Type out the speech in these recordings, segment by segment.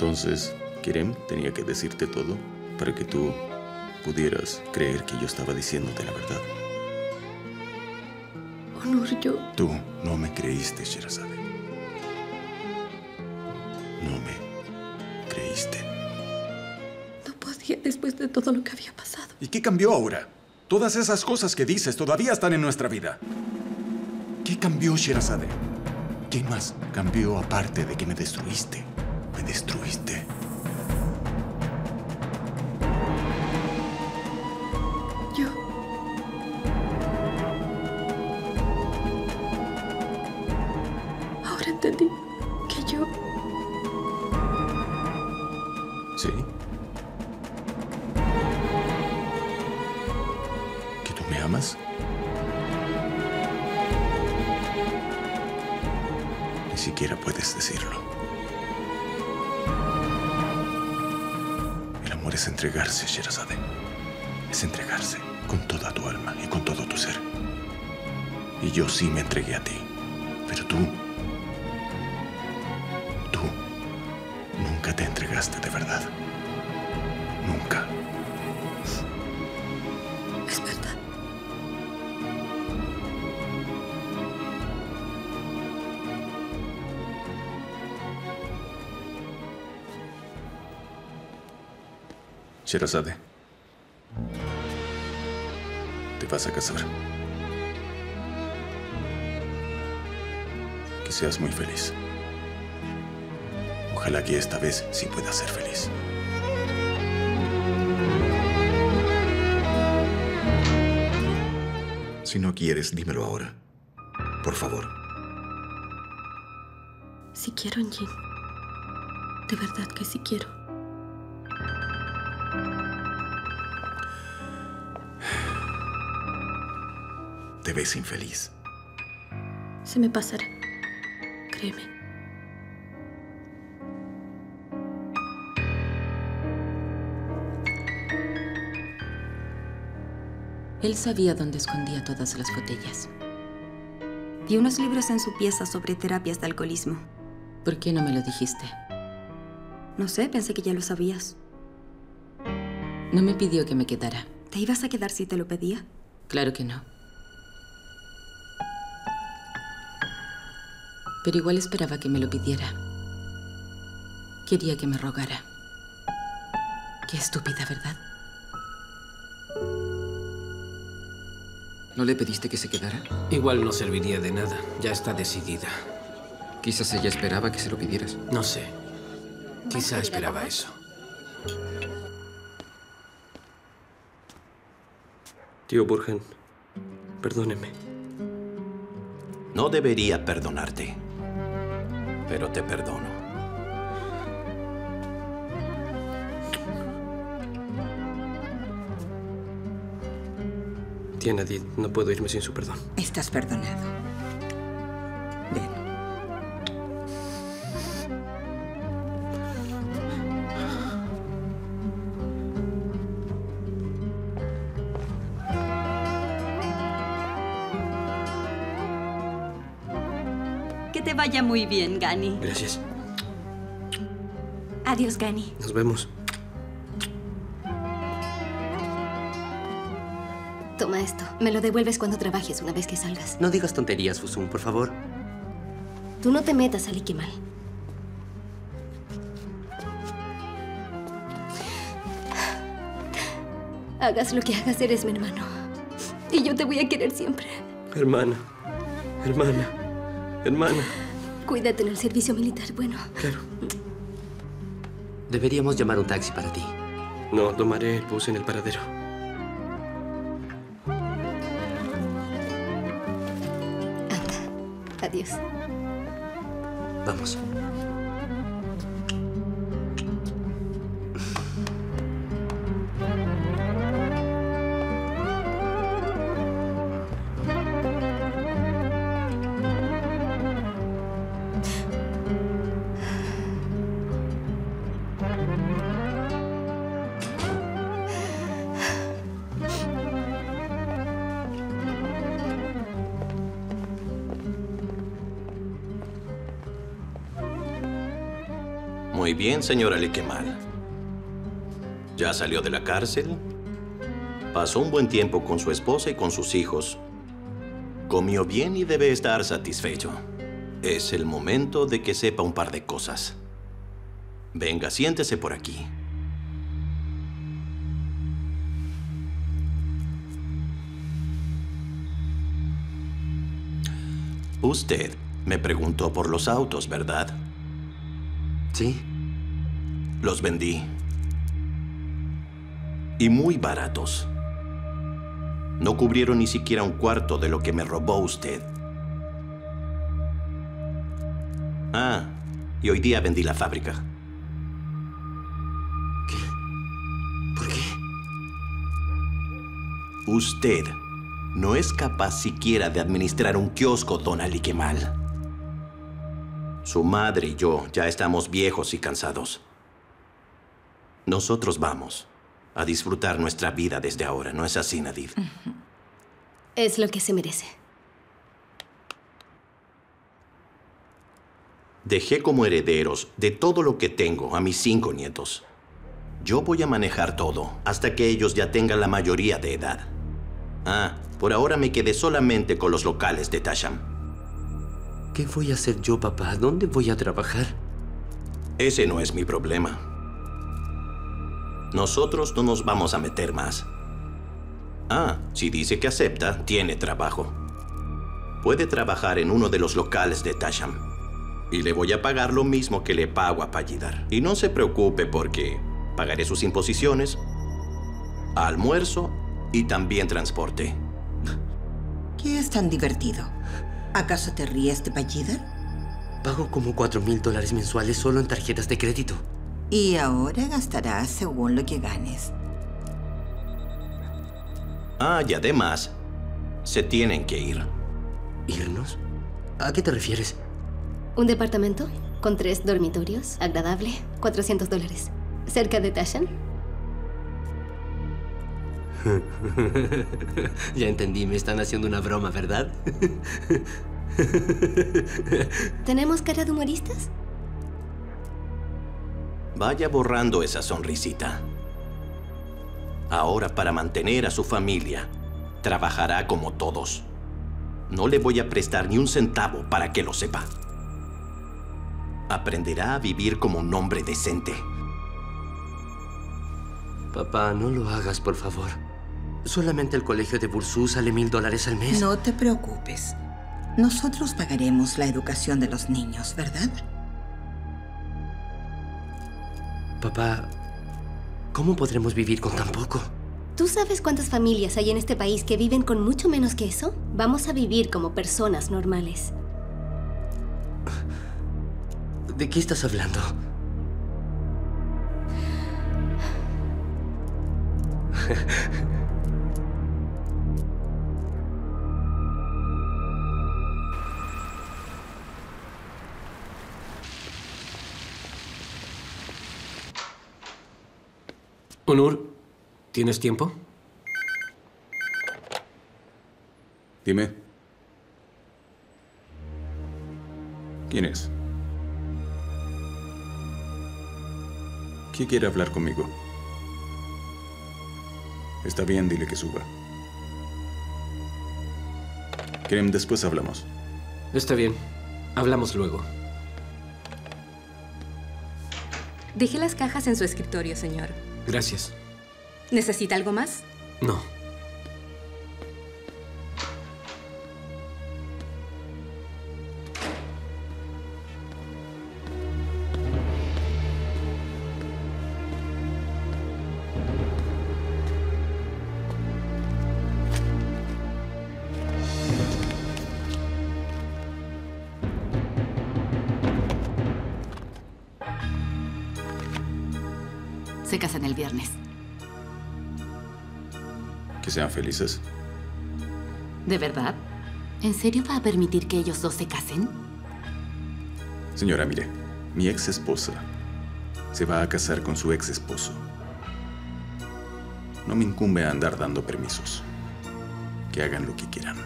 Entonces, Kerem tenía que decirte todo para que tú pudieras creer que yo estaba diciéndote la verdad. Onur, yo... Tú no me creíste, Sherezade. No me creíste. No podía después de todo lo que había pasado. ¿Y qué cambió ahora? Todas esas cosas que dices todavía están en nuestra vida. ¿Qué cambió, Sherezade? ¿Qué más cambió aparte de que me destruiste? Me destruiste. Yo... Ahora entendí que yo... ¿Sí? ¿Que tú me amas? Ni siquiera puedes decirlo. Es entregarse, Sherezade. Es entregarse con toda tu alma y con todo tu ser. Y yo sí me entregué a ti. Pero tú nunca te entregaste de verdad. Nunca. Es verdad. Sherezade, te vas a casar. Que seas muy feliz. Ojalá que esta vez sí puedas ser feliz. Si no quieres, dímelo ahora. Por favor. Si quiero, Engin. De verdad que sí quiero. Te ves infeliz. Se me pasará. Créeme. Él sabía dónde escondía todas las botellas. Vi unos libros en su pieza sobre terapias de alcoholismo. ¿Por qué no me lo dijiste? No sé, pensé que ya lo sabías. No me pidió que me quedara. ¿Te ibas a quedar si te lo pedía? Claro que no. Pero igual esperaba que me lo pidiera. Quería que me rogara. Qué estúpida, ¿verdad? ¿No le pediste que se quedara? Igual no serviría de nada. Ya está decidida. Quizás ella esperaba que se lo pidieras. No sé. Quizá esperaba eso. Tío Burhan, perdóneme. No debería perdonarte. Pero te perdono. Tía Nadide, no puedo irme sin su perdón. Estás perdonado. Ven. Que te vaya muy bien, Gani. Gracias. Adiós, Gani. Nos vemos. Toma esto. Me lo devuelves cuando trabajes, una vez que salgas. No digas tonterías, Füsun, por favor. Tú no te metas, Ali Kemal. Hagas lo que hagas, eres mi hermano. Y yo te voy a querer siempre. Hermana. Hermana. Hermana. Cuídate en el servicio militar, bueno. Claro. Deberíamos llamar un taxi para ti. No, tomaré el bus en el paradero. Anda. Adiós. Vamos. muy bien, señor Ali Kemal. Ya salió de la cárcel, pasó un buen tiempo con su esposa y con sus hijos. Comió bien y debe estar satisfecho. Es el momento de que sepa un par de cosas. Venga, siéntese por aquí. Usted me preguntó por los autos, ¿verdad? Sí. Los vendí. Y muy baratos. No cubrieron ni siquiera un cuarto de lo que me robó usted. Ah, y hoy día vendí la fábrica. ¿Qué? ¿Por qué? Usted no es capaz siquiera de administrar un kiosco, don Ali Kemal. Su madre y yo ya estamos viejos y cansados. Nosotros vamos a disfrutar nuestra vida desde ahora, ¿no es así, Nadide? Es lo que se merece. Dejé como herederos de todo lo que tengo a mis 5 nietos. Yo voy a manejar todo hasta que ellos ya tengan la mayoría de edad. Ah, por ahora me quedé solamente con los locales de Taşhan. ¿Qué voy a hacer yo, papá? ¿Dónde voy a trabajar? Ese no es mi problema. Nosotros no nos vamos a meter más. Ah, si dice que acepta, tiene trabajo. Puede trabajar en uno de los locales de Taşhan. Y le voy a pagar lo mismo que le pago a Pallidar. Y no se preocupe porque pagaré sus imposiciones, almuerzo y también transporte. ¿Qué es tan divertido? ¿Acaso te ríes de Pallidar? Pago como $4,000 mensuales solo en tarjetas de crédito. Y ahora gastarás según lo que ganes. Ah, y además, se tienen que ir. ¿Irnos? ¿A qué te refieres? Un departamento con 3 dormitorios, agradable, $400, cerca de Taşhan. Ya entendí, me están haciendo una broma, ¿verdad? ¿Tenemos cara de humoristas? Vaya borrando esa sonrisita. Ahora, para mantener a su familia, trabajará como todos. No le voy a prestar ni un centavo para que lo sepa. Aprenderá a vivir como un hombre decente. Papá, no lo hagas, por favor. Solamente el colegio de Bursú sale $1,000 al mes. No te preocupes. Nosotros pagaremos la educación de los niños, ¿verdad? Papá, ¿cómo podremos vivir con tan poco? ¿Tú sabes cuántas familias hay en este país que viven con mucho menos que eso? Vamos a vivir como personas normales. ¿De qué estás hablando? Onur, ¿tienes tiempo? Dime. ¿Quién es? ¿Quién quiere hablar conmigo? Está bien, dile que suba. Kerem, después hablamos. Está bien. Hablamos luego. Dejé las cajas en su escritorio, señor. Gracias. ¿Necesita algo más? No. Se casan el viernes. Que sean felices. ¿De verdad? ¿En serio va a permitir que ellos dos se casen? Señora, mire, mi ex esposa se va a casar con su ex esposo. No me incumbe andar dando permisos. Que hagan lo que quieran.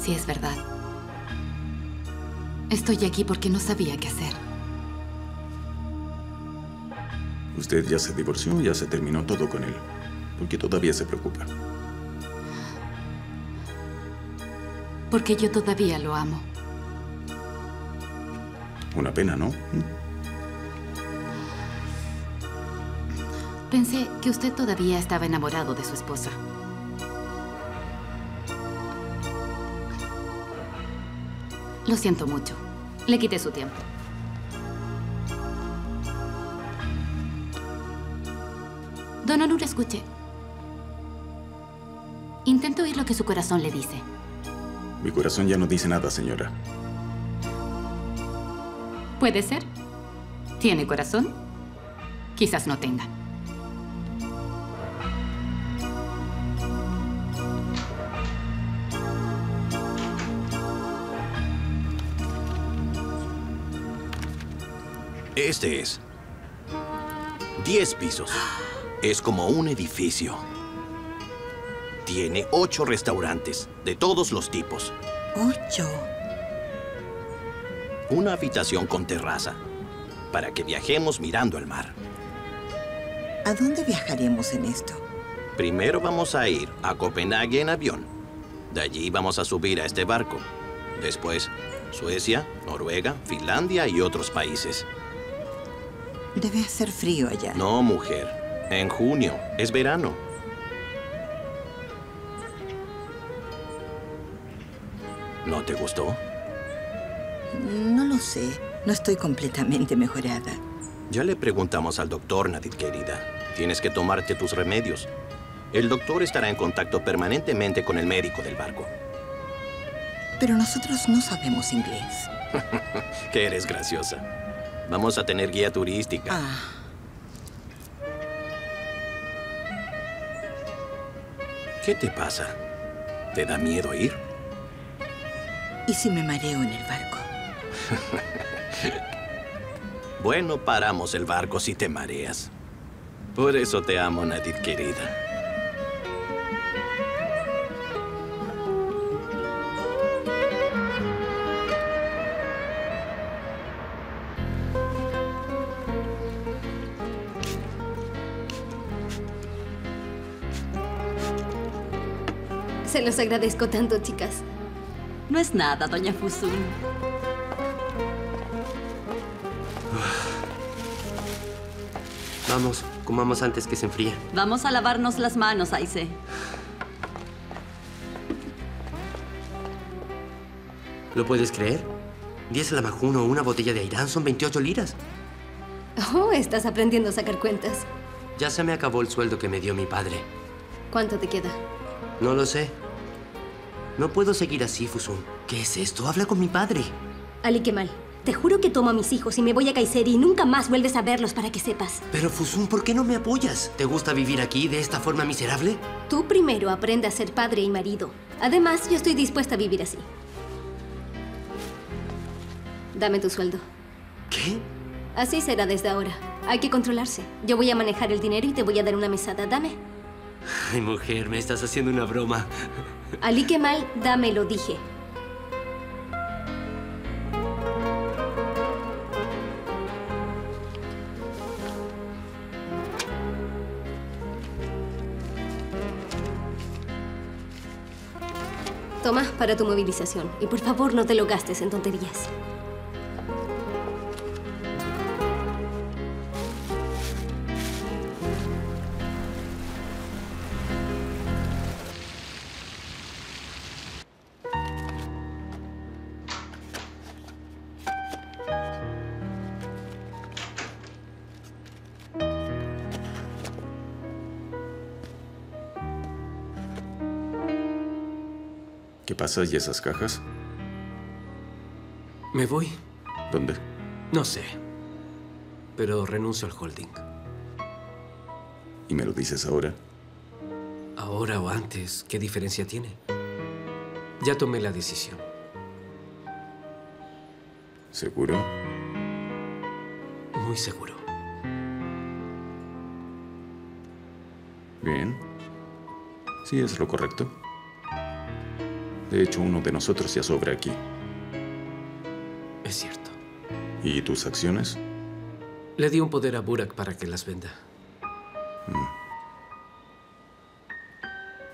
Sí, es verdad. Estoy aquí porque no sabía qué hacer. Usted ya se divorció, ya se terminó todo con él. ¿Por qué todavía se preocupa? Porque yo todavía lo amo. Una pena, ¿no? Pensé que usted todavía estaba enamorado de su esposa. Lo siento mucho. Le quité su tiempo. Don Onur, escuche. Intento oír lo que su corazón le dice. Mi corazón ya no dice nada, señora. Puede ser. ¿Tiene corazón? Quizás no tenga. Este es. 10 pisos. Es como un edificio. Tiene 8 restaurantes, de todos los tipos. 8. Una habitación con terraza, para que viajemos mirando al mar. ¿A dónde viajaremos en esto? Primero vamos a ir a Copenhague en avión. De allí vamos a subir a este barco. Después, Suecia, Noruega, Finlandia y otros países. Debe hacer frío allá. No, mujer. En junio. Es verano. ¿No te gustó? No lo sé. No estoy completamente mejorada. Ya le preguntamos al doctor, Nadide, querida. Tienes que tomarte tus remedios. El doctor estará en contacto permanentemente con el médico del barco. Pero nosotros no sabemos inglés. Que eres graciosa. Vamos a tener guía turística. ¿Qué te pasa? ¿Te da miedo ir? ¿Y si me mareo en el barco? Bueno, paramos el barco si te mareas. Por eso te amo, Nadide, querida. Se los agradezco tanto, chicas. No es nada, doña Füsun. Vamos, comamos antes que se enfríe. Vamos a lavarnos las manos, Aise. ¿Lo puedes creer? 10 lamajún o una botella de airán son 28 liras. Oh, estás aprendiendo a sacar cuentas. Ya se me acabó el sueldo que me dio mi padre. ¿Cuánto te queda? No lo sé. No puedo seguir así, Füsun. ¿Qué es esto? Habla con mi padre. Ali Kemal, te juro que tomo a mis hijos y me voy a Kayseri y nunca más vuelves a verlos para que sepas. Pero, Füsun, ¿por qué no me apoyas? ¿Te gusta vivir aquí de esta forma miserable? Tú primero aprende a ser padre y marido. Además, yo estoy dispuesta a vivir así. Dame tu sueldo. ¿Qué? Así será desde ahora. Hay que controlarse. Yo voy a manejar el dinero y te voy a dar una mesada. Dame. Ay, mujer, me estás haciendo una broma. Ali Kemal, dame, lo dije. Toma, para tu movilización. Y por favor, no te lo gastes en tonterías. ¿Y esas cajas? ¿Me voy? ¿Dónde? No sé. Pero renuncio al holding. ¿Y me lo dices ahora? Ahora o antes, ¿qué diferencia tiene? Ya tomé la decisión. ¿Seguro? Muy seguro. Bien. Sí, es lo correcto. De hecho, uno de nosotros ya sobra aquí. Es cierto. ¿Y tus acciones? Le di un poder a Burak para que las venda.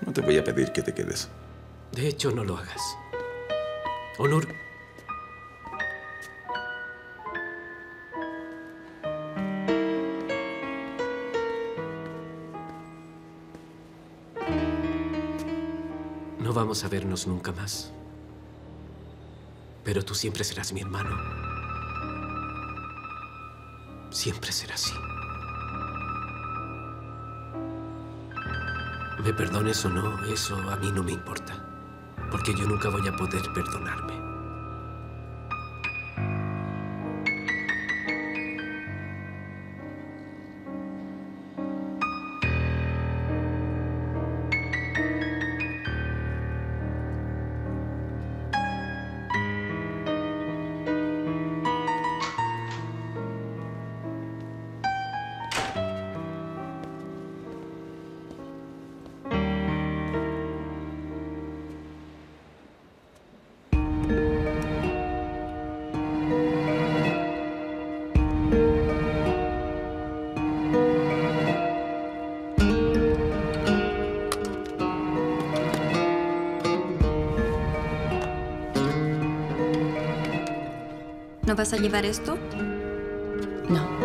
No te voy a pedir que te quedes. De hecho, no lo hagas. Onur. No vamos a vernos nunca más. Pero tú siempre serás mi hermano. Siempre será así. Me perdones o no, eso a mí no me importa. Porque yo nunca voy a poder perdonarme. ¿No vas a llevar esto? No.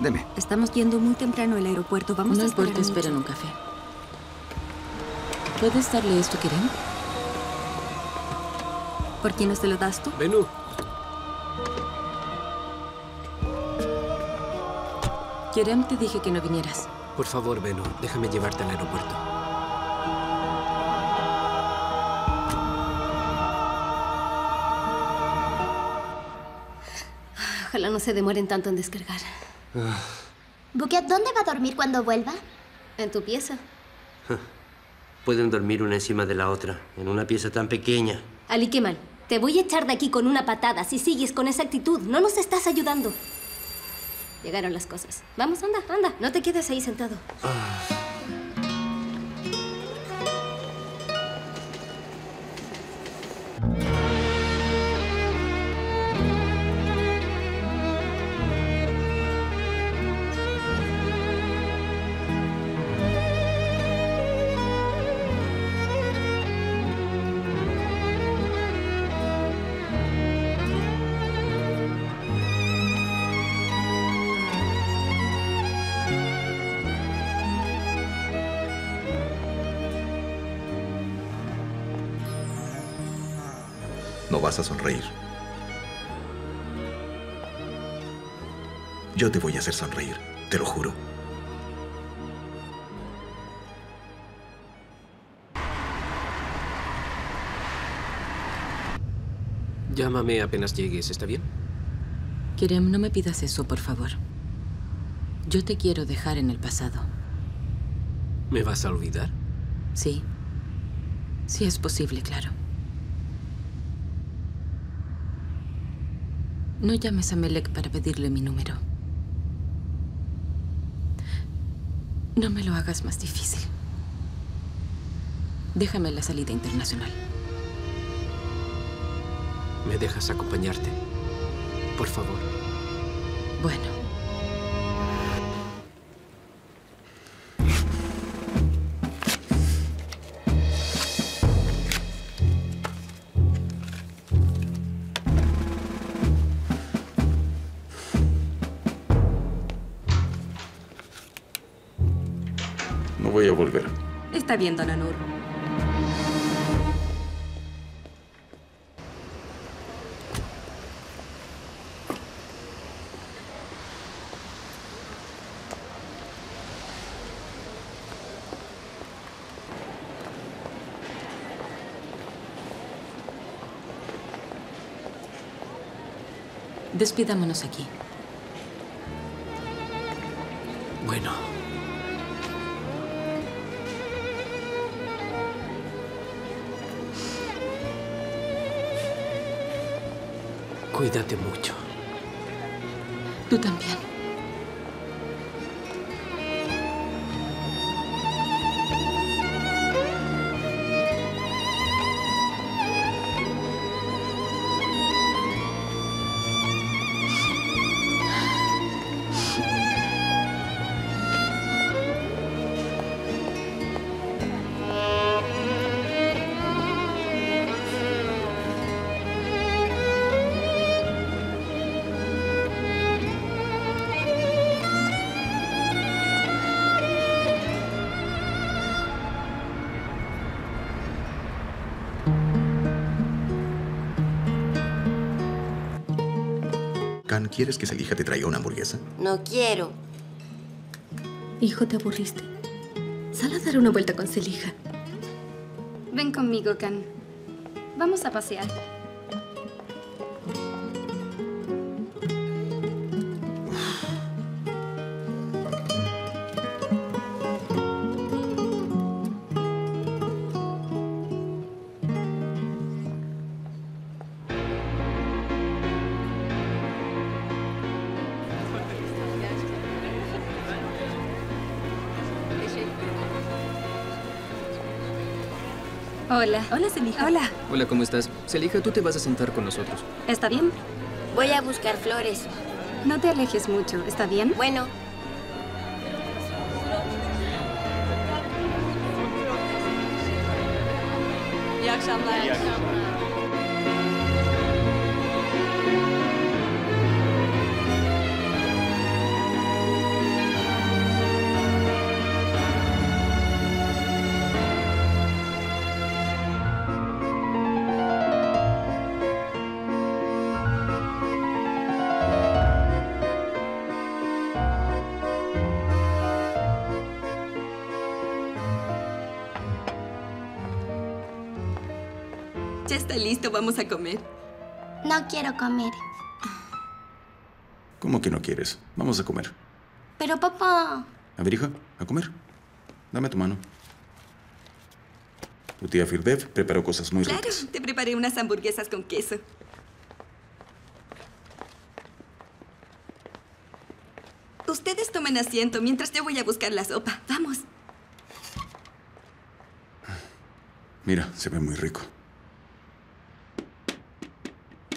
Deme. Estamos yendo muy temprano al aeropuerto. Vamos a esperar. No importa, esperen un café. ¿Puedes darle esto, Kerem? ¿Por qué no se lo das tú? Benú. Kerem, te dije que no vinieras. Por favor, Benú, déjame llevarte al aeropuerto. Ojalá no se demoren tanto en descargar. Buket, ¿dónde va a dormir cuando vuelva? En tu pieza. Pueden dormir una encima de la otra, en una pieza tan pequeña. Ali Kemal, te voy a echar de aquí con una patada si sigues con esa actitud. No nos estás ayudando. Llegaron las cosas. Vamos, anda, anda. No te quedes ahí sentado. No vas a sonreír. Yo te voy a hacer sonreír, te lo juro. Llámame apenas llegues, ¿está bien? Kerem, no me pidas eso, por favor. Yo te quiero dejar en el pasado. ¿Me vas a olvidar? Sí. Sí es posible, claro. No llames a Melek para pedirle mi número. No me lo hagas más difícil. Déjame la salida internacional. ¿Me dejas acompañarte? Por favor. Bueno. voy a volver. Está bien, don Onur. Despidámonos aquí. Bueno. Cuídate mucho. Tú también. ¿Quieres que Selija te traiga una hamburguesa? No quiero. Hijo, te aburriste. Sal a dar una vuelta con Selija. Ven conmigo, Kaan. Vamos a pasear. Hola. Hola, Selija. Hola. Hola, ¿cómo estás? Selija, tú te vas a sentar con nosotros. ¿Está bien? Voy a buscar flores. No te alejes mucho, ¿está bien? Bueno. İyi akşamlar. İyi akşamlar. Está listo, vamos a comer. No quiero comer. ¿Cómo que no quieres? Vamos a comer. Pero, papá... A ver, hija, a comer. Dame tu mano. Tu tía Firdev preparó cosas muy ricas. Claro, te preparé unas hamburguesas con queso. Ustedes tomen asiento mientras yo voy a buscar la sopa. Vamos. Mira, se ve muy rico.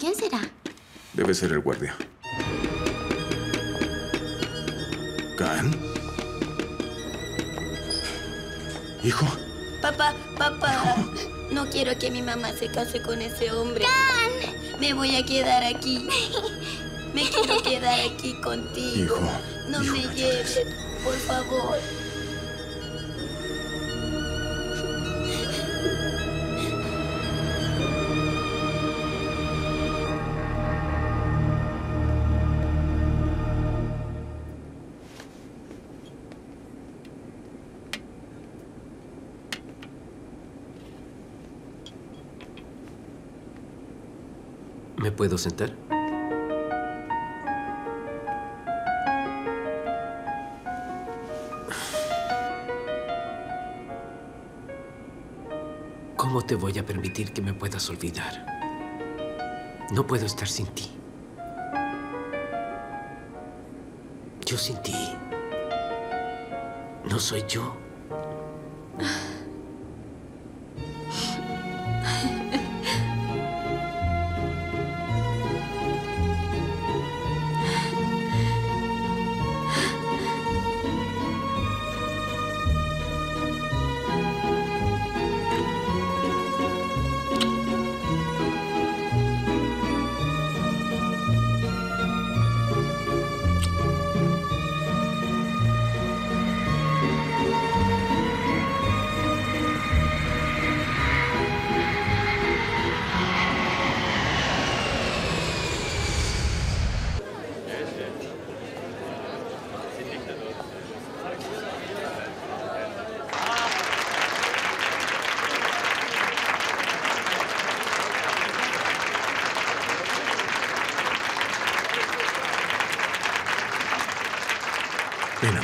¿Quién será? Debe ser el guardia. ¿Kaan? Hijo. Papá, papá. Hijo. No quiero que mi mamá se case con ese hombre. ¡Kaan! Me voy a quedar aquí. Me quiero quedar aquí contigo. Hijo. No me lleves, por favor. ¿Me puedo sentar? ¿Cómo te voy a permitir que me puedas olvidar? No puedo estar sin ti. Yo sin ti no soy yo. Ven amor.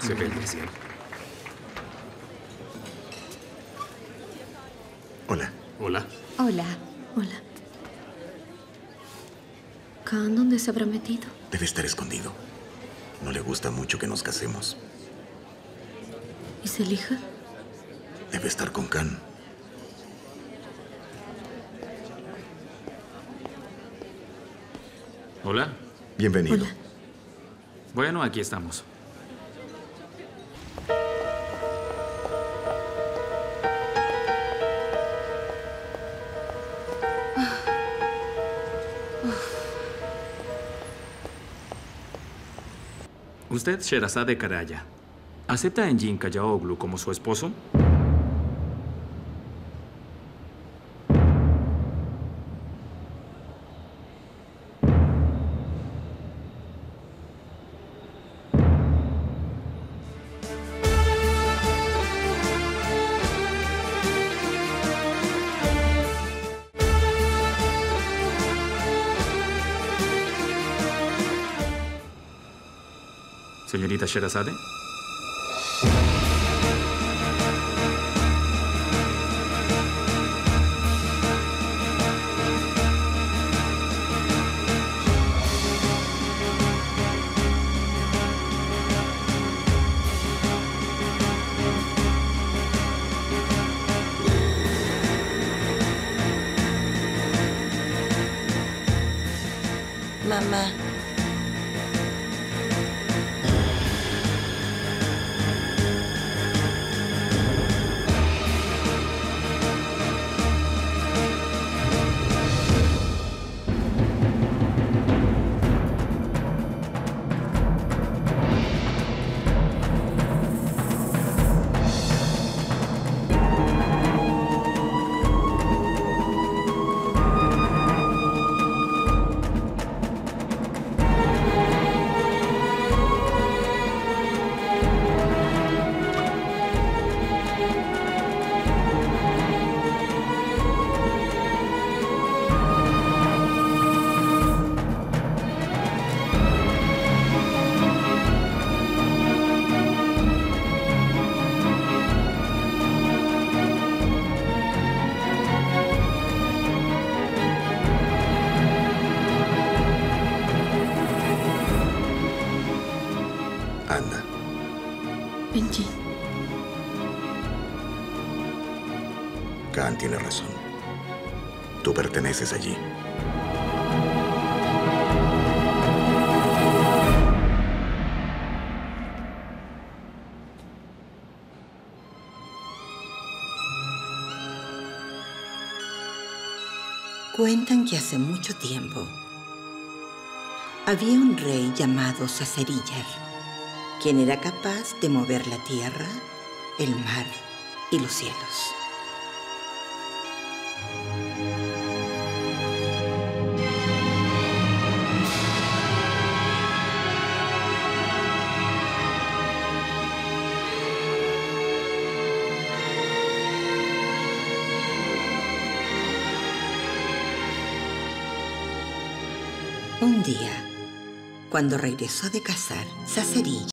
Se ve muy bien. Hola. Hola. Hola. Hola. Kaan, ¿dónde se habrá metido? Debe estar escondido. No le gusta mucho que nos casemos. ¿Y Selija? Debe estar con Kaan. Hola. Bienvenido. Hola. Bueno, aquí estamos. Usted, Sherezade Karaya, ¿acepta a Engin Kayaoğlu como su esposo? Señorita Sherezade. Mamá. Tiene razón. Tú perteneces allí. Cuentan que hace mucho tiempo había un rey llamado Şehriyar, quien era capaz de mover la tierra, el mar y los cielos. Un día, cuando regresó de cazar, Şehriyar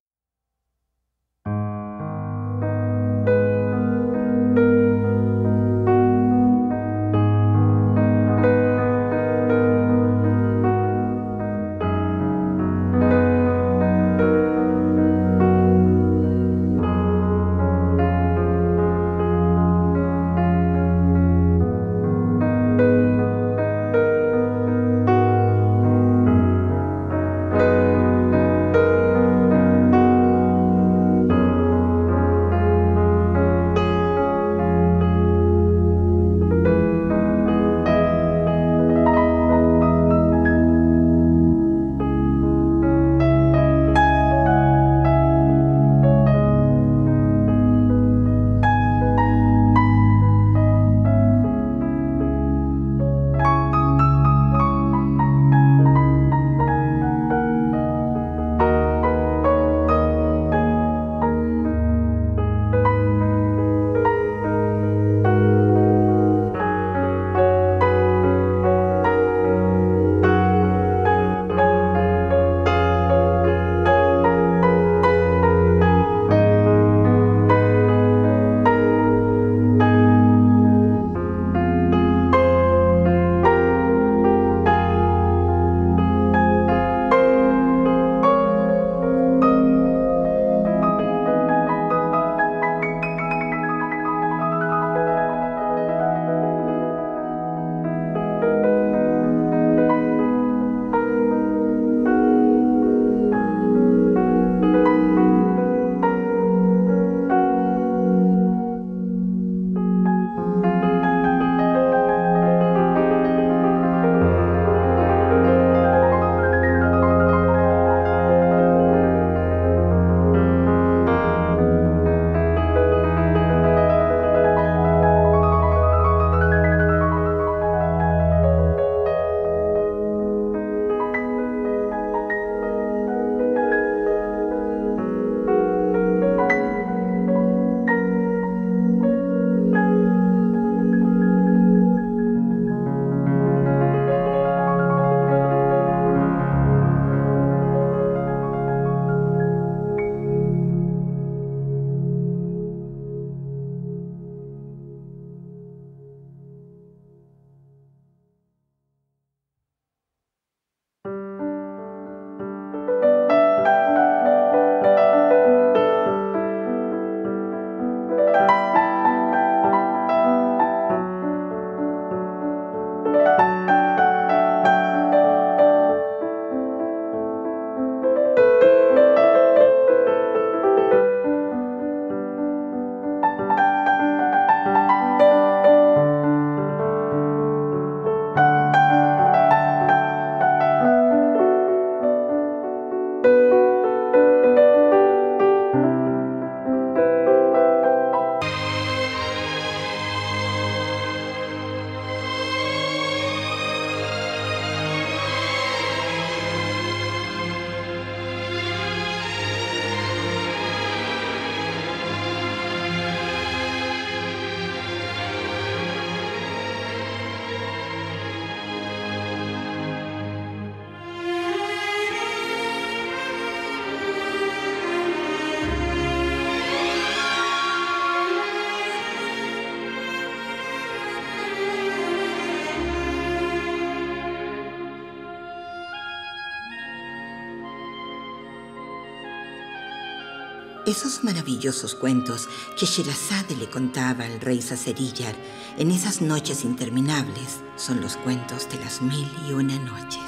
Esos maravillosos cuentos que Sherezade le contaba al rey Şehriyar en esas noches interminables son los cuentos de las 1001 noches.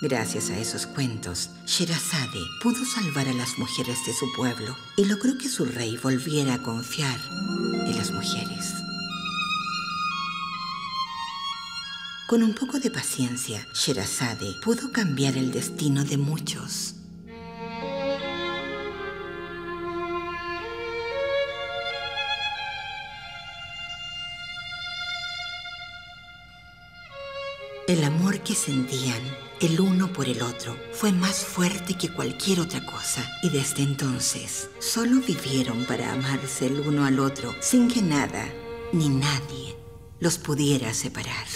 Gracias a esos cuentos, Sherezade pudo salvar a las mujeres de su pueblo y logró que su rey volviera a confiar en las mujeres. Con un poco de paciencia, Sherezade pudo cambiar el destino de muchos. El amor que sentían el uno por el otro fue más fuerte que cualquier otra cosa, y desde entonces solo vivieron para amarse el uno al otro sin que nada ni nadie los pudiera separar.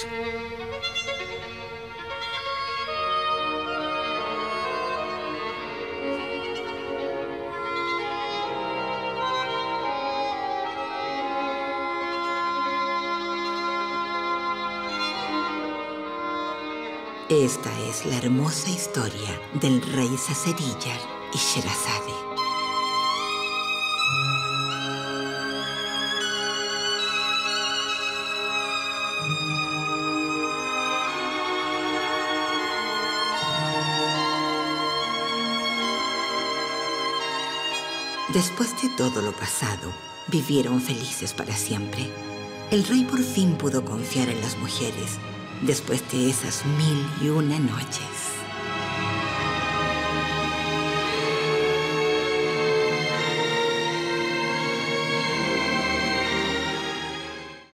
Esta es la hermosa historia del rey Şehriyar y Sherezade. Después de todo lo pasado, vivieron felices para siempre. El rey por fin pudo confiar en las mujeres. Después de esas 1001 noches.